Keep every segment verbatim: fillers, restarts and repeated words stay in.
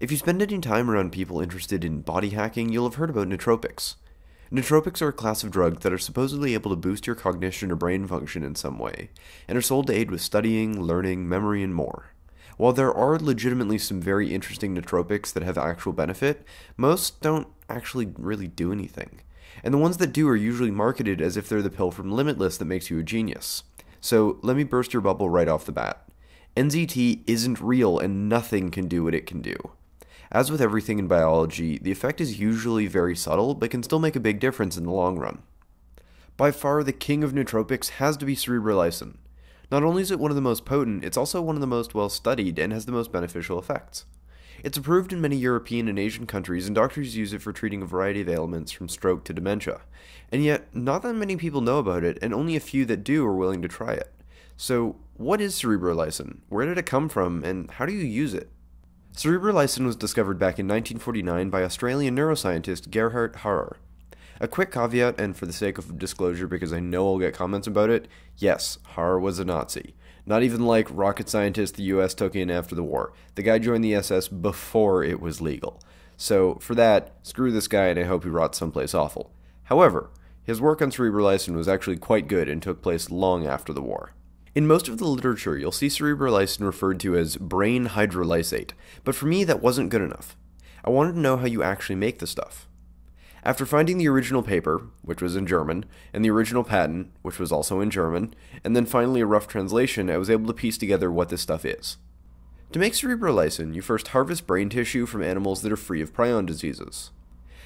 If you spend any time around people interested in body hacking, you'll have heard about nootropics. Nootropics are a class of drugs that are supposedly able to boost your cognition or brain function in some way, and are sold to aid with studying, learning, memory, and more. While there are legitimately some very interesting nootropics that have actual benefit, most don't actually really do anything. And the ones that do are usually marketed as if they're the pill from Limitless that makes you a genius. So let me burst your bubble right off the bat. N Z T isn't real and nothing can do what it can do. As with everything in biology, the effect is usually very subtle, but can still make a big difference in the long run. By far, the king of nootropics has to be cerebrolysin. Not only is it one of the most potent, it's also one of the most well-studied and has the most beneficial effects. It's approved in many European and Asian countries, and doctors use it for treating a variety of ailments from stroke to dementia. And yet, not that many people know about it, and only a few that do are willing to try it. So, what is cerebrolysin? Where did it come from, and how do you use it? Cerebrolysin was discovered back in nineteen forty-nine by Australian neuroscientist Gerhard Harrer. A quick caveat, and for the sake of disclosure because I know I'll get comments about it, yes, Harrer was a Nazi. Not even like rocket scientist the U S took in after the war. The guy joined the S S before it was legal. So for that, screw this guy and I hope he rots someplace awful. However, his work on cerebrolysin was actually quite good and took place long after the war. In most of the literature, you'll see cerebrolysin referred to as brain hydrolysate, but for me that wasn't good enough. I wanted to know how you actually make the stuff. After finding the original paper, which was in German, and the original patent, which was also in German, and then finally a rough translation, I was able to piece together what this stuff is. To make cerebrolysin, you first harvest brain tissue from animals that are free of prion diseases.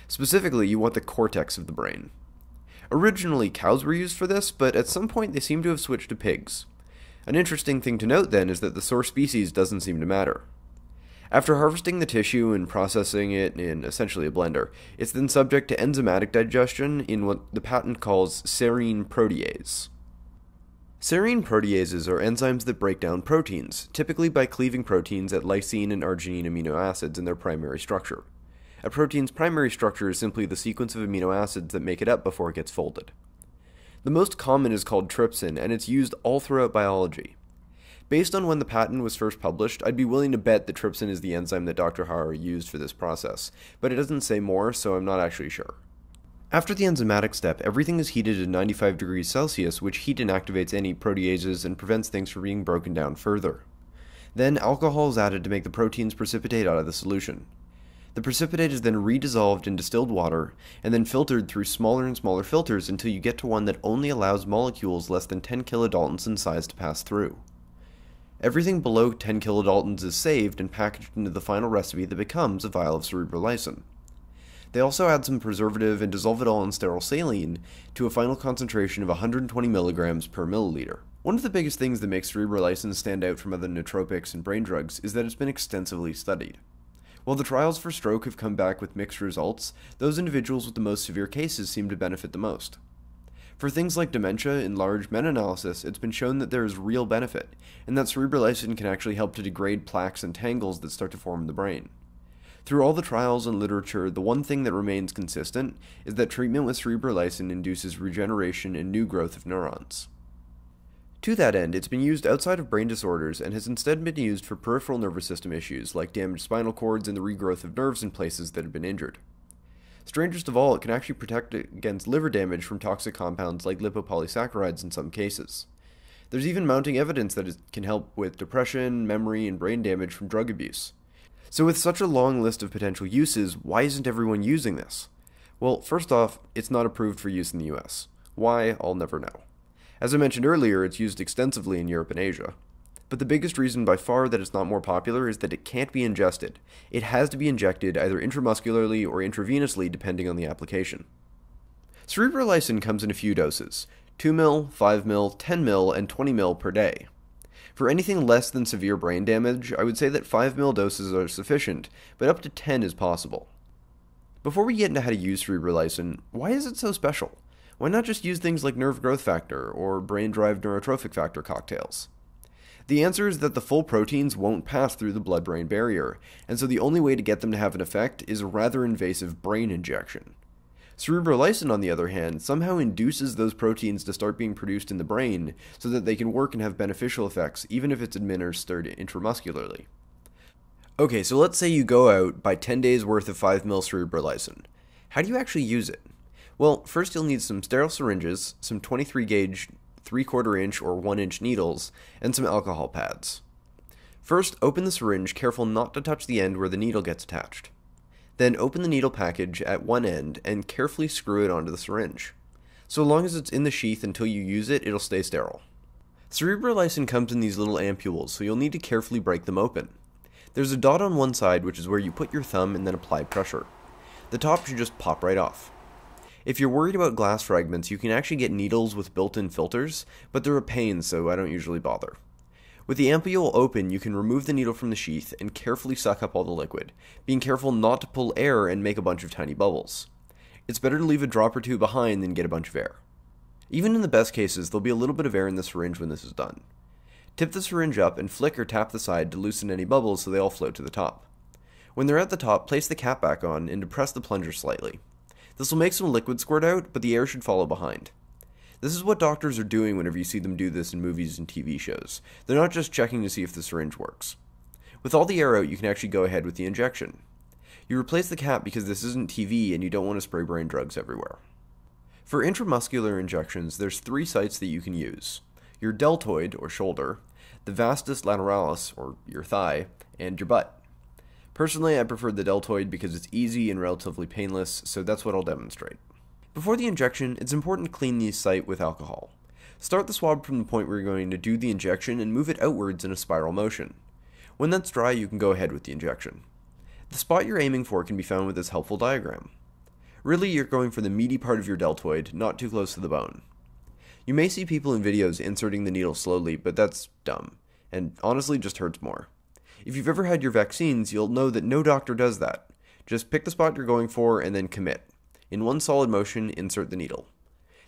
Specifically, you want the cortex of the brain. Originally, cows were used for this, but at some point they seem to have switched to pigs. An interesting thing to note, then, is that the source species doesn't seem to matter. After harvesting the tissue and processing it in essentially a blender, it's then subject to enzymatic digestion in what the patent calls serine protease. Serine proteases are enzymes that break down proteins, typically by cleaving proteins at lysine and arginine amino acids in their primary structure. A protein's primary structure is simply the sequence of amino acids that make it up before it gets folded. The most common is called trypsin, and it's used all throughout biology. Based on when the patent was first published, I'd be willing to bet that trypsin is the enzyme that Doctor Harrer used for this process, but it doesn't say more, so I'm not actually sure. After the enzymatic step, everything is heated at ninety-five degrees Celsius, which heat inactivates any proteases and prevents things from being broken down further. Then alcohol is added to make the proteins precipitate out of the solution. The precipitate is then redissolved in distilled water, and then filtered through smaller and smaller filters until you get to one that only allows molecules less than ten kilodaltons in size to pass through. Everything below ten kilodaltons is saved and packaged into the final recipe that becomes a vial of cerebrolysin. They also add some preservative and dissolve it all in sterile saline to a final concentration of one hundred twenty milligrams per milliliter. One of the biggest things that makes cerebrolysin stand out from other nootropics and brain drugs is that it's been extensively studied. While the trials for stroke have come back with mixed results, those individuals with the most severe cases seem to benefit the most. For things like dementia, in large meta-analysis, it's been shown that there is real benefit, and that cerebrolysin can actually help to degrade plaques and tangles that start to form in the brain. Through all the trials and literature, the one thing that remains consistent is that treatment with cerebrolysin induces regeneration and new growth of neurons. To that end, it's been used outside of brain disorders and has instead been used for peripheral nervous system issues like damaged spinal cords and the regrowth of nerves in places that have been injured. Strangest of all, it can actually protect against liver damage from toxic compounds like lipopolysaccharides in some cases. There's even mounting evidence that it can help with depression, memory, and brain damage from drug abuse. So with such a long list of potential uses, why isn't everyone using this? Well, first off, it's not approved for use in the U S. Why, I'll never know. As I mentioned earlier, it's used extensively in Europe and Asia. But the biggest reason by far that it's not more popular is that it can't be ingested. It has to be injected either intramuscularly or intravenously depending on the application. Cerebrolysin comes in a few doses, two milliliters, five milliliters, ten milliliters, and twenty milliliters per day. For anything less than severe brain damage, I would say that five milliliter doses are sufficient, but up to ten is possible. Before we get into how to use cerebrolysin, why is it so special? Why not just use things like nerve growth factor or brain-derived neurotrophic factor cocktails? The answer is that the full proteins won't pass through the blood-brain barrier, and so the only way to get them to have an effect is a rather invasive brain injection. Cerebrolysin, on the other hand, somehow induces those proteins to start being produced in the brain so that they can work and have beneficial effects even if it's administered intramuscularly. Okay, so let's say you go out, buy ten days worth of five mil cerebrolysin. How do you actually use it? Well, first you'll need some sterile syringes, some twenty-three gauge, three quarter inch or one inch needles, and some alcohol pads. First, open the syringe, careful not to touch the end where the needle gets attached. Then open the needle package at one end and carefully screw it onto the syringe. So long as it's in the sheath until you use it, it'll stay sterile. Cerebrolysin comes in these little ampules, so you'll need to carefully break them open. There's a dot on one side, which is where you put your thumb and then apply pressure. The top should just pop right off. If you're worried about glass fragments, you can actually get needles with built-in filters, but they're a pain, so I don't usually bother. With the ampule open, you can remove the needle from the sheath and carefully suck up all the liquid, being careful not to pull air and make a bunch of tiny bubbles. It's better to leave a drop or two behind than get a bunch of air. Even in the best cases, there'll be a little bit of air in the syringe when this is done. Tip the syringe up and flick or tap the side to loosen any bubbles so they all float to the top. When they're at the top, place the cap back on and depress the plunger slightly. This will make some liquid squirt out, but the air should follow behind. This is what doctors are doing whenever you see them do this in movies and T V shows. They're not just checking to see if the syringe works. With all the air out, you can actually go ahead with the injection. You replace the cap because this isn't T V and you don't want to spray brain drugs everywhere. For intramuscular injections, there's three sites that you can use: your deltoid, or shoulder, the vastus lateralis, or your thigh, and your butt. Personally, I prefer the deltoid because it's easy and relatively painless, so that's what I'll demonstrate. Before the injection, it's important to clean the site with alcohol. Start the swab from the point where you're going to do the injection and move it outwards in a spiral motion. When that's dry, you can go ahead with the injection. The spot you're aiming for can be found with this helpful diagram. Really, you're going for the meaty part of your deltoid, not too close to the bone. You may see people in videos inserting the needle slowly, but that's dumb, and honestly just hurts more. If you've ever had your vaccines, you'll know that no doctor does that. Just pick the spot you're going for and then commit. In one solid motion, insert the needle.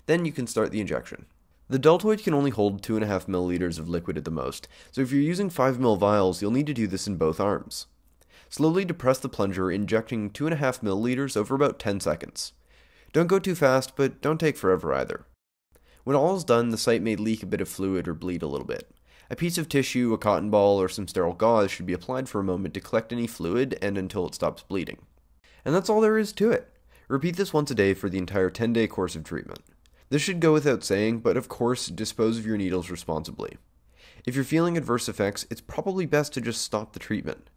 Then you can start the injection. The deltoid can only hold two point five milliliters of liquid at the most, so if you're using five mil vials, you'll need to do this in both arms. Slowly depress the plunger, injecting two point five milliliters over about ten seconds. Don't go too fast, but don't take forever either. When all is done, the site may leak a bit of fluid or bleed a little bit. A piece of tissue, a cotton ball, or some sterile gauze should be applied for a moment to collect any fluid and until it stops bleeding. And that's all there is to it. Repeat this once a day for the entire ten day course of treatment. This should go without saying, but of course, dispose of your needles responsibly. If you're feeling adverse effects, it's probably best to just stop the treatment.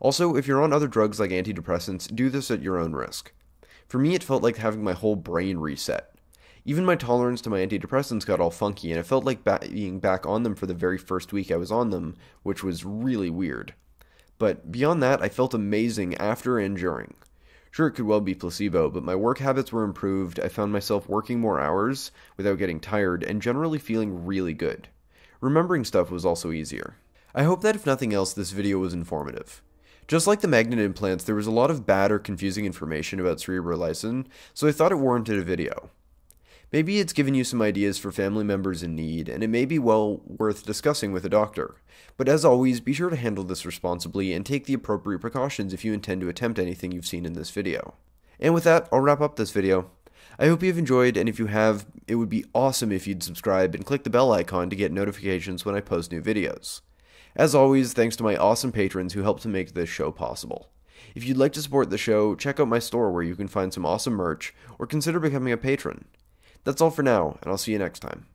Also, if you're on other drugs like antidepressants, do this at your own risk. For me, it felt like having my whole brain reset. Even my tolerance to my antidepressants got all funky, and it felt like ba- being back on them for the very first week I was on them, which was really weird. But beyond that, I felt amazing after and during. Sure, it could well be placebo, but my work habits were improved, I found myself working more hours without getting tired, and generally feeling really good. Remembering stuff was also easier. I hope that if nothing else, this video was informative. Just like the magnet implants, there was a lot of bad or confusing information about cerebrolysin, so I thought it warranted a video. Maybe it's given you some ideas for family members in need, and it may be well worth discussing with a doctor. But as always, be sure to handle this responsibly and take the appropriate precautions if you intend to attempt anything you've seen in this video. And with that, I'll wrap up this video. I hope you've enjoyed, and if you have, it would be awesome if you'd subscribe and click the bell icon to get notifications when I post new videos. As always, thanks to my awesome patrons who help to make this show possible. If you'd like to support the show, check out my store where you can find some awesome merch, or consider becoming a patron. That's all for now, and I'll see you next time.